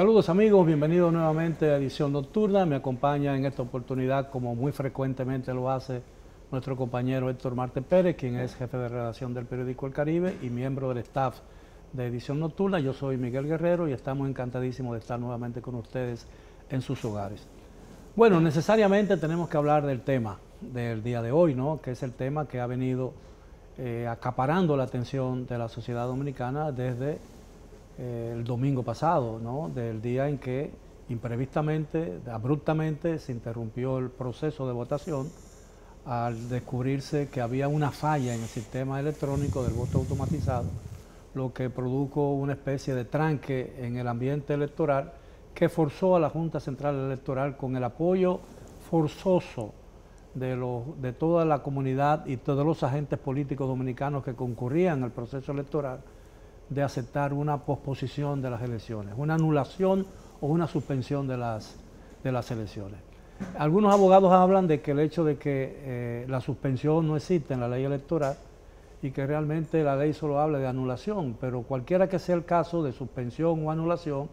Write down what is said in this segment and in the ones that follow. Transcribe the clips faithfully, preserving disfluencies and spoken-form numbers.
Saludos amigos, bienvenidos nuevamente a Edición Nocturna. Me acompaña en esta oportunidad, como muy frecuentemente lo hace, nuestro compañero Héctor Marte Pérez, quien es jefe de redacción del periódico El Caribe y miembro del staff de Edición Nocturna. Yo soy Miguel Guerrero y estamos encantadísimos de estar nuevamente con ustedes en sus hogares. Bueno, necesariamente tenemos que hablar del tema del día de hoy, ¿no? Que es el tema que ha venido eh, acaparando la atención de la sociedad dominicana desde eh, el domingo pasado, ¿no? Del día en que imprevistamente, abruptamente, se interrumpió el proceso de votación al descubrirse que había una falla en el sistema electrónico del voto automatizado, lo que produjo una especie de tranque en el ambiente electoral que forzó a la Junta Central Electoral, con el apoyo forzoso de, los, de toda la comunidad y todos los agentes políticos dominicanos que concurrían al proceso electoral, de aceptar una posposición de las elecciones, una anulación o una suspensión de las, de las elecciones. Algunos abogados hablan de que el hecho de que eh, la suspensión no existe en la ley electoral y que realmente la ley solo habla de anulación, pero cualquiera que sea el caso de suspensión o anulación,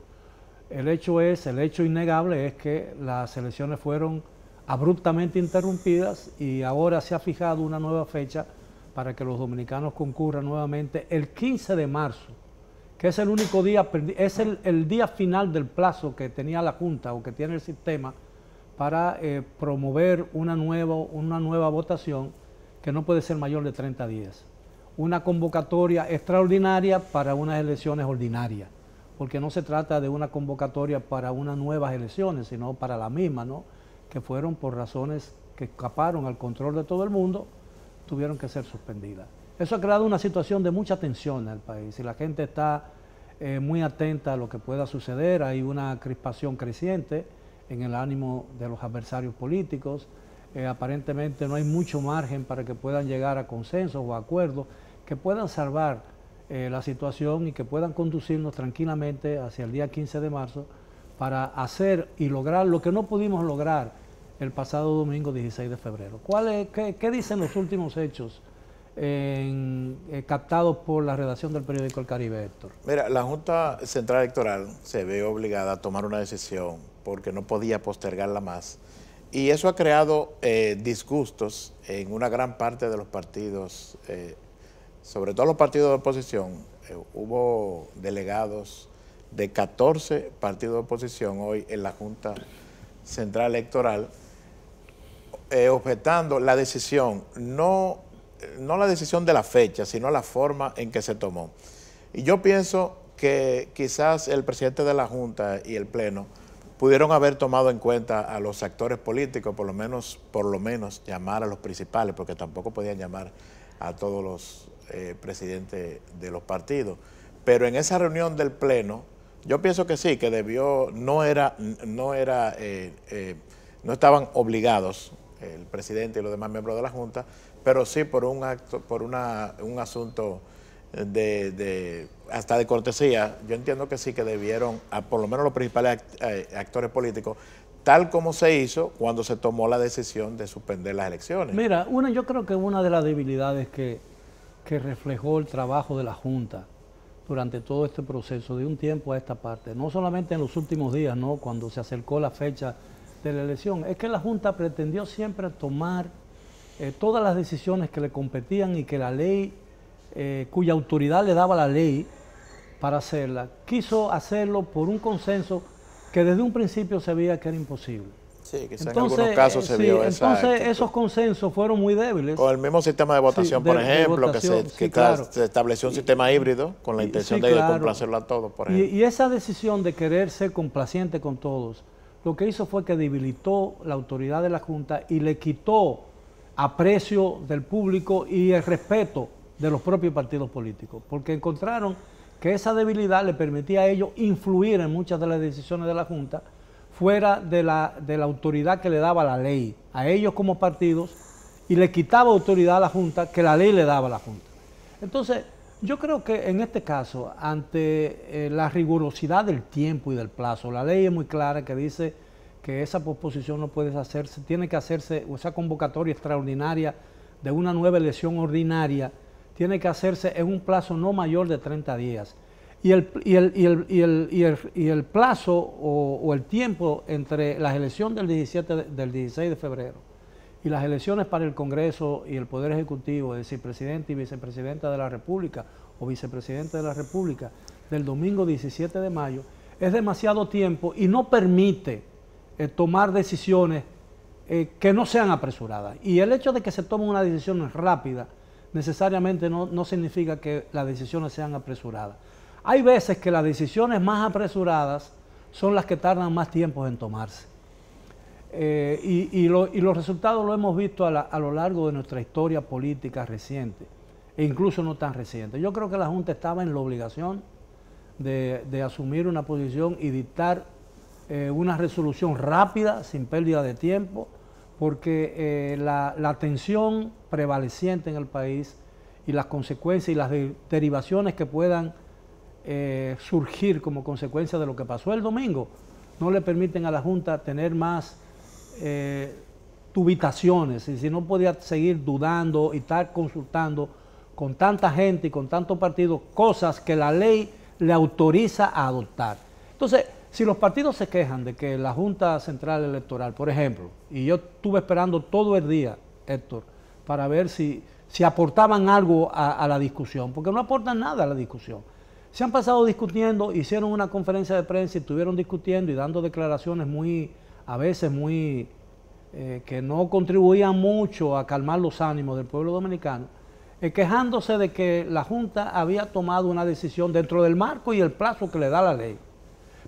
el hecho es, el hecho innegable es que las elecciones fueron abruptamente interrumpidas y ahora se ha fijado una nueva fecha para que los dominicanos concurran nuevamente el quince de marzo, que es el único día, es el, el día final del plazo que tenía la Junta o que tiene el sistema para eh, promover una nueva, una nueva votación que no puede ser mayor de treinta días. Una convocatoria extraordinaria para unas elecciones ordinarias, porque no se trata de una convocatoria para unas nuevas elecciones, sino para la misma, ¿no? Que fueron, por razones que escaparon al control de todo el mundo, tuvieron que ser suspendidas. Eso ha creado una situación de mucha tensión en el país y la gente está eh, muy atenta a lo que pueda suceder. Hay una crispación creciente en el ánimo de los adversarios políticos. Eh, aparentemente no hay mucho margen para que puedan llegar a consensos o acuerdos que puedan salvar eh, la situación y que puedan conducirnos tranquilamente hacia el día quince de marzo para hacer y lograr lo que no pudimos lograr el pasado domingo dieciséis de febrero. ¿Cuál es, qué, qué dicen los últimos hechos eh, eh, captados por la redacción del periódico El Caribe, Héctor? Mira, la Junta Central Electoral se ve obligada a tomar una decisión porque no podía postergarla más. Y eso ha creado eh, disgustos en una gran parte de los partidos, eh, sobre todo los partidos de oposición. Eh, hubo delegados de catorce partidos de oposición hoy en la Junta Central Electoral, eh, objetando la decisión, no, no la decisión de la fecha, sino la forma en que se tomó. Y yo pienso que quizás el presidente de la Junta y el Pleno pudieron haber tomado en cuenta a los actores políticos, por lo menos, por lo menos llamar a los principales, porque tampoco podían llamar a todos los eh, presidentes de los partidos. Pero en esa reunión del Pleno, yo pienso que sí, que debió, no era, no era, eh, eh, no estaban obligados el presidente y los demás miembros de la Junta, pero sí por un acto, por una, un asunto De, de, hasta de cortesía, yo entiendo que sí que debieron, a, por lo menos los principales act, eh, actores políticos, tal como se hizo cuando se tomó la decisión de suspender las elecciones. Mira, una, yo creo que una de las debilidades que, que reflejó el trabajo de la Junta durante todo este proceso, de un tiempo a esta parte, no solamente en los últimos días, ¿no?, cuando se acercó la fecha de la elección, es que la Junta pretendió siempre tomar eh, todas las decisiones que le competían y que la ley, Eh, cuya autoridad le daba la ley para hacerla, quiso hacerlo por un consenso que desde un principio se veía que era imposible. Sí, quizás en algunos casos se sí, vio esa Entonces actitud. Esos consensos fueron muy débiles. O el mismo sistema de votación, sí, por de, ejemplo, de votación, que, se, que sí, claro. se estableció un y, sistema híbrido con la intención y, sí, de claro. complacerlo a todos, por ejemplo. Y, y esa decisión de querer ser complaciente con todos, lo que hizo fue que debilitó la autoridad de la Junta y le quitó aprecio del público y el respeto de los propios partidos políticos, porque encontraron que esa debilidad le permitía a ellos influir en muchas de las decisiones de la Junta fuera de la, de la autoridad que le daba la ley a ellos como partidos, y le quitaba autoridad a la Junta que la ley le daba a la Junta. Entonces, yo creo que en este caso, ante eh, la rigurosidad del tiempo y del plazo, la ley es muy clara, que dice que esa posposición no puede hacerse, tiene que hacerse, o esa convocatoria extraordinaria de una nueva elección ordinaria tiene que hacerse en un plazo no mayor de treinta días. Y el, y el, y el, y el, y el, y el plazo o, o el tiempo entre las elecciones del, diecisiete, del dieciséis de febrero y las elecciones para el Congreso y el Poder Ejecutivo, es decir, presidente y vicepresidenta de la República o vicepresidente de la República del domingo diecisiete de mayo, es demasiado tiempo y no permite eh, tomar decisiones eh, que no sean apresuradas. Y el hecho de que se tome una decisión rápida necesariamente no, no significa que las decisiones sean apresuradas. Hay veces que las decisiones más apresuradas son las que tardan más tiempo en tomarse. Eh, y, y, lo, y los resultados lo hemos visto a, la, a lo largo de nuestra historia política reciente, e incluso no tan reciente. Yo creo que la Junta estaba en la obligación de, de asumir una posición y dictar eh, una resolución rápida, sin pérdida de tiempo, porque eh, la, la tensión prevaleciente en el país y las consecuencias y las de, derivaciones que puedan Eh, surgir como consecuencia de lo que pasó el domingo, no le permiten a la Junta tener más eh, tubitaciones, y si no podía seguir dudando y estar consultando con tanta gente y con tantos partidos, cosas que la ley le autoriza a adoptar. Entonces, si los partidos se quejan de que la Junta Central Electoral, por ejemplo, y yo estuve esperando todo el día, Héctor, para ver si, si aportaban algo a, a la discusión, porque no aportan nada a la discusión. Se han pasado discutiendo, hicieron una conferencia de prensa y estuvieron discutiendo y dando declaraciones muy, a veces muy, eh, que no contribuían mucho a calmar los ánimos del pueblo dominicano, eh, quejándose de que la Junta había tomado una decisión dentro del marco y el plazo que le da la ley.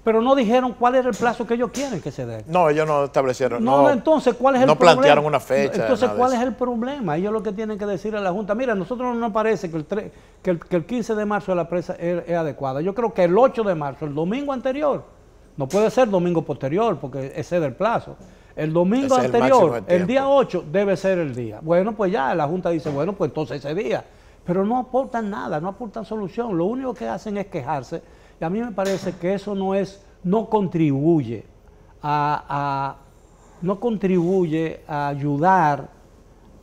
Pero no dijeron cuál era el plazo que ellos quieren que se dé. No, ellos no establecieron. No, no entonces, ¿cuál es el no problema? No plantearon una fecha. Entonces, ¿cuál es el problema? Ellos lo que tienen que decir a la Junta, mira, a nosotros no nos parece que el, que el, que el quince de marzo de la presa es, es adecuada. Yo creo que el ocho de marzo, el domingo anterior, no puede ser domingo posterior porque ese es el plazo. El domingo ese anterior, el, el día ocho, debe ser el día. Bueno, pues ya la Junta dice, bueno, pues entonces ese día. Pero no aportan nada, no aportan solución. Lo único que hacen es quejarse. Y a mí me parece que eso no es, no contribuye a, a, no contribuye a ayudar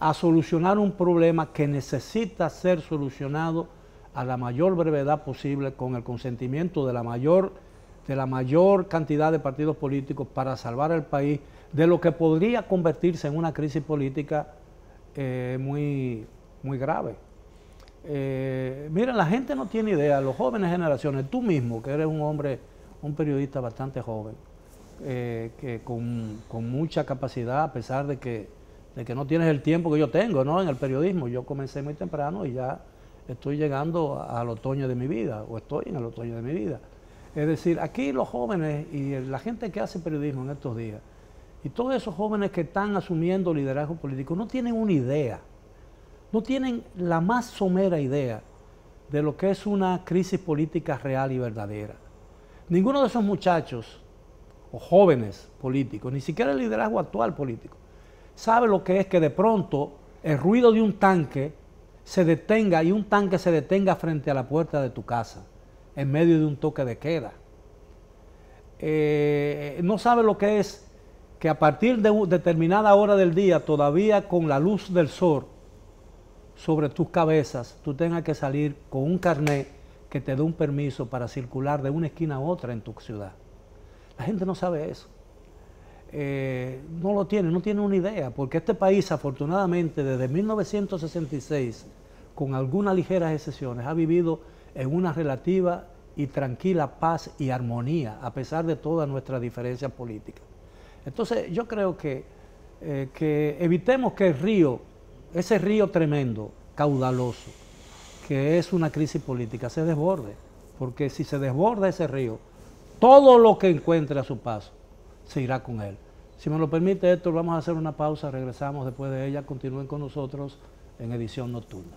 a solucionar un problema que necesita ser solucionado a la mayor brevedad posible con el consentimiento de la mayor, de la mayor cantidad de partidos políticos para salvar al país de lo que podría convertirse en una crisis política eh, muy, muy grave. Eh, miren, la gente no tiene idea, los jóvenes generaciones, tú mismo, que eres un hombre, un periodista bastante joven, eh, que con, con mucha capacidad, a pesar de que, de que no tienes el tiempo que yo tengo, ¿no?, en el periodismo. Yo comencé muy temprano y ya estoy llegando al otoño de mi vida, o estoy en el otoño de mi vida. Es decir, aquí los jóvenes y la gente que hace periodismo en estos días, y todos esos jóvenes que están asumiendo liderazgo político, no tienen una idea. No tienen la más somera idea de lo que es una crisis política real y verdadera. Ninguno de esos muchachos o jóvenes políticos, ni siquiera el liderazgo actual político, sabe lo que es que de pronto el ruido de un tanque se detenga y un tanque se detenga frente a la puerta de tu casa, en medio de un toque de queda. Eh, no sabe lo que es que a partir de determinada hora del día, todavía con la luz del sol sobre tus cabezas, tú tengas que salir con un carnet que te dé un permiso para circular de una esquina a otra en tu ciudad. La gente no sabe eso. Eh, no lo tiene, no tiene una idea, porque este país, afortunadamente, desde mil novecientos sesenta y seis, con algunas ligeras excepciones, ha vivido en una relativa y tranquila paz y armonía, a pesar de todas nuestras diferencias políticas. Entonces, yo creo que, eh, que evitemos que el río, ese río tremendo, caudaloso, que es una crisis política, se desborde, porque si se desborda ese río, todo lo que encuentre a su paso se irá con él. Si me lo permite, Héctor, vamos a hacer una pausa, regresamos después de ella, continúen con nosotros en Edición Nocturna.